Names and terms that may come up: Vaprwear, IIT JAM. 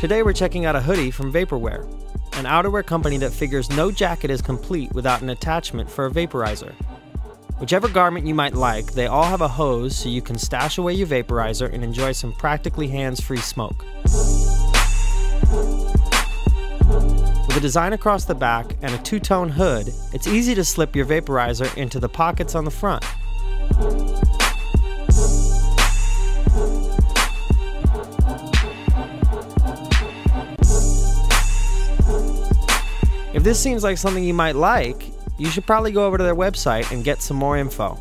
Today we're checking out a hoodie from Vaprwear, an outerwear company that figures no jacket is complete without an attachment for a vaporizer. Whichever garment you might like, they all have a hose so you can stash away your vaporizer and enjoy some practically hands-free smoke. With a design across the back and a two-tone hood, it's easy to slip your vaporizer into the pockets on the front. If this seems like something you might like, you should probably go over to their website and get some more info.